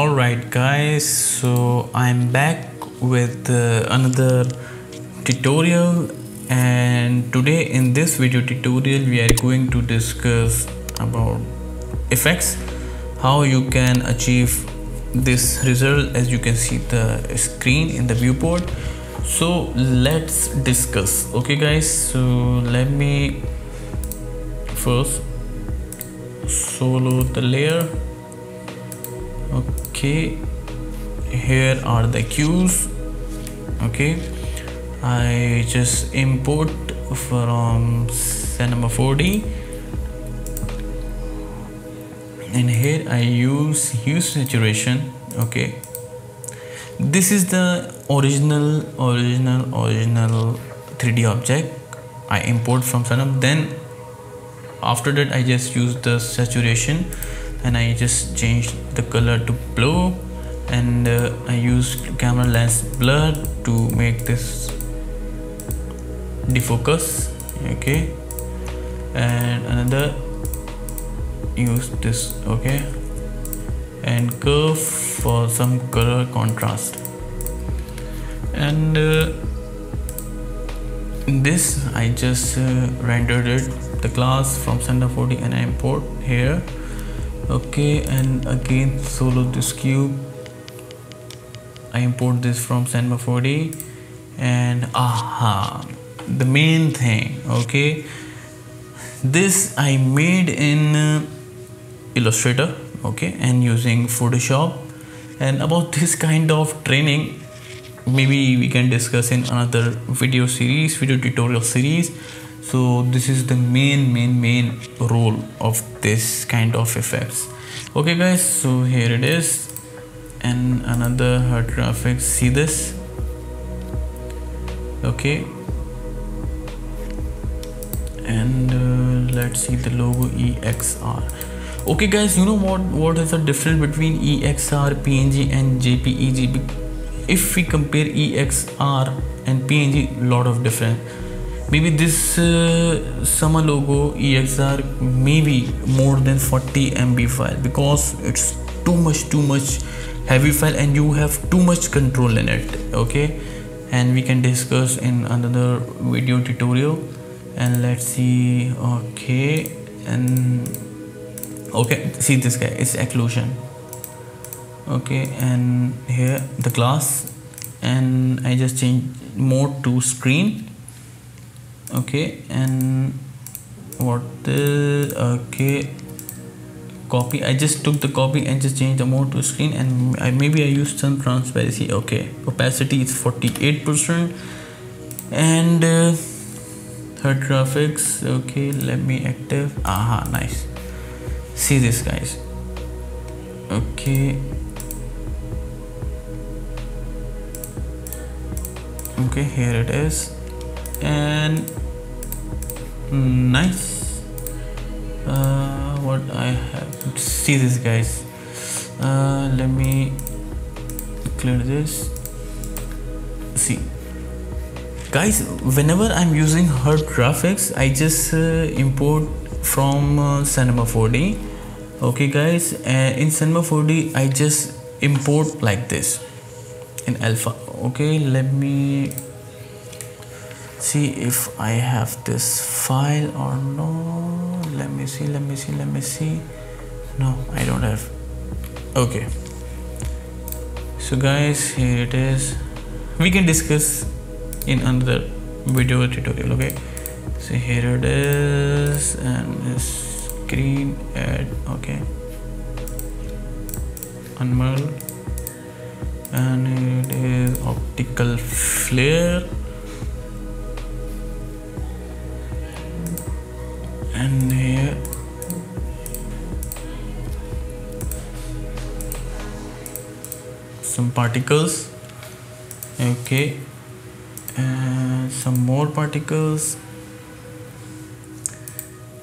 Alright guys, so I'm back with another tutorial, and today in this video tutorial we are going to discuss about effects, how you can achieve this result. As you can see the screen in the viewport, so let's discuss. Okay guys, so let me first solo the layer. Okay, here are the cues. Okay, I just import from Cinema 4D, and here I use hue saturation. Okay, this is the original 3D object I import from Cinema. Then after that I just use the saturation and I just change the color to blue, and I use camera lens blur to make this defocus. Okay, and another use this. Okay, and curve for some color contrast, and this I just rendered it, the class from Cinema 4D, and I import here. Okay, and again solo this cube, I import this from Cinema 4D, and aha, the main thing. Okay, this I made in Illustrator, okay, and using Photoshop, and about this kind of training maybe we can discuss in another video tutorial series. So this is the main role of this kind of effects. Okay guys, so here it is, and another hard graphics. See this. Okay, and let's see the logo EXR. Okay guys, you know what is the difference between EXR, PNG and JPEG? If we compare EXR and PNG, lot of difference. Maybe this summer logo EXR maybe more than 40 MB file, because it's too much heavy file and you have too much control in it. Okay, and we can discuss in another video tutorial. And let's see. Okay, and okay, see this guy, it's occlusion. Okay, and here the class, and I just change mode to screen. Okay, and what the okay copy, I just took the copy and just changed the mode to screen, and maybe I used some transparency. Okay, opacity is 48%, and hard graphics. Okay, let me active. Aha, nice. See this guys. Okay, okay, here it is, and nice. What I have, see this guys, let me clear this. See guys, whenever I'm using hard graphics I just import from Cinema 4D. Okay guys, in Cinema 4D I just import like this in alpha. Okay, let me see if I have this file or no. Let me see. No, I don't have. Okay, so guys, here it is, we can discuss in another video tutorial. Okay, so here it is, and screen add. Okay, unmerge, and it is optical flare. And here, some particles. Okay, and some more particles.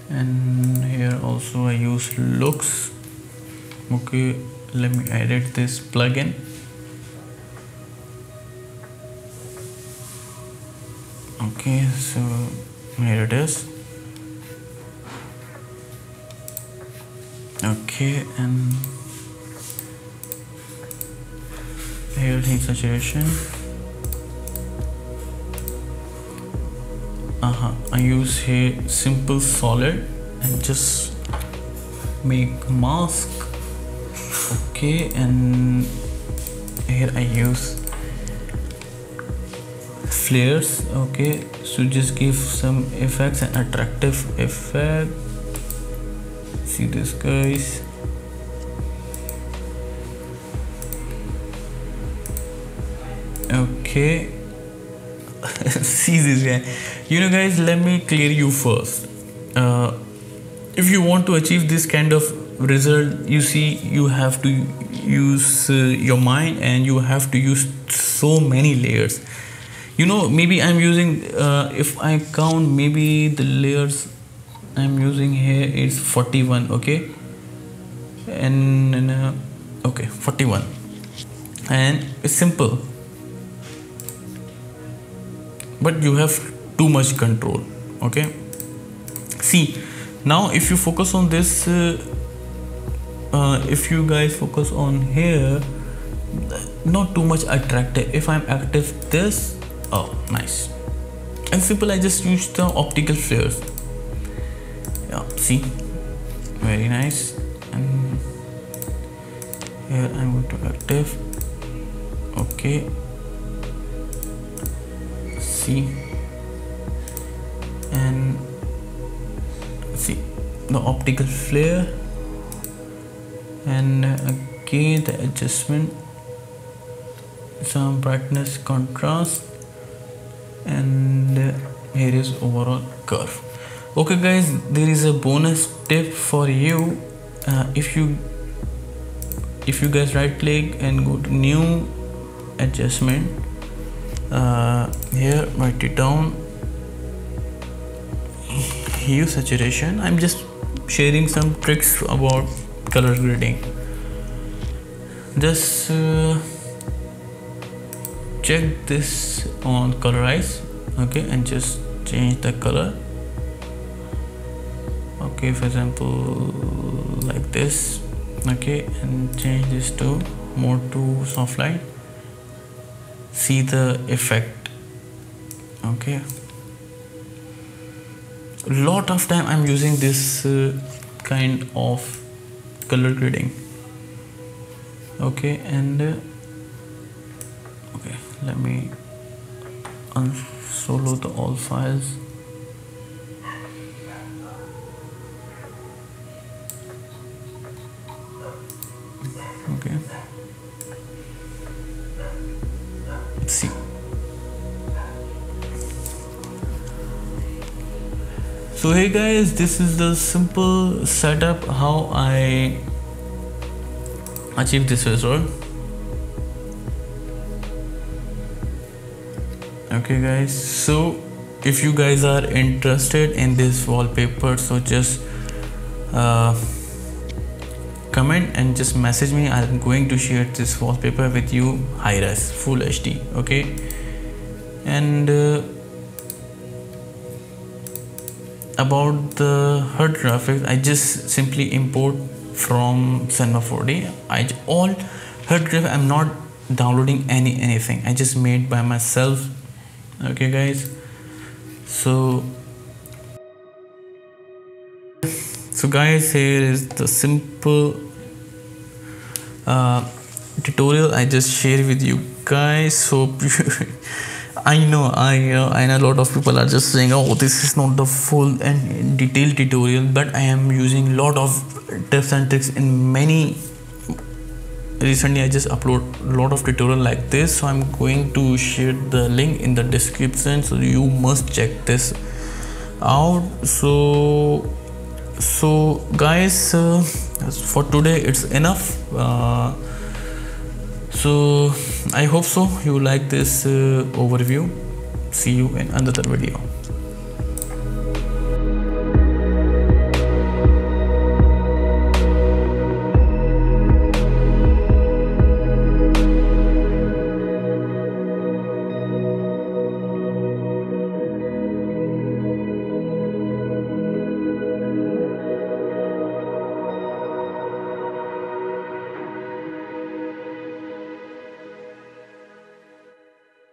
And here also I use looks. Okay, let me edit this plugin. Okay, so here it is. Okay, and editing suggestion. I use here simple solid and just make mask. Okay, and here I use flares. Okay, so just give some effects and attractive effect. See this, guys. Okay. See this guy. You know, guys, let me clear you first. If you want to achieve this kind of result, you see, you have to use your mind and you have to use so many layers. You know, maybe I'm using, if I count, maybe the layers I'm using here is 41. Okay, and okay, 41, and it's simple. But you have too much control. Okay, see, now if you focus on this, if you guys focus on here, not too much attractive. If I'm active this, oh nice and simple, I just use the optical flares. Yeah, see, very nice. And here I'm going to active. Okay, and see the optical flare, and again the adjustment, some brightness, contrast, and here is overall curve. Okay guys, there is a bonus tip for you. If you guys right click and go to new adjustment, here write it down, hue, saturation. I'm just sharing some tricks about color grading. Just check this on colorize, okay, and just change the color. Okay, for example like this. Okay, and change this to more to soft light. See the effect. Okay, a lot of time I'm using this kind of color grading. Okay, and okay, let me unsolo the all files. Okay, see, so hey guys, this is the simple setup how I achieve this result. Okay guys, so if you guys are interested in this wallpaper, so just comment and just message me. I'm going to share this wallpaper with you, high res, full HD. Okay, and about the HUD graphics, I just simply import from Cinema 4D. All HUD graphics, I'm not downloading anything. I just made by myself. Okay, guys. So guys, here is the simple tutorial I just share with you guys. So I know a lot of people are just saying, oh, this is not the full and detailed tutorial, but I am using lot of tips and tricks in many. Recently I just upload a lot of tutorial like this, so I'm going to share the link in the description, so you must check this out. So guys, for today it's enough. So I hope so you like this overview. See you in another video.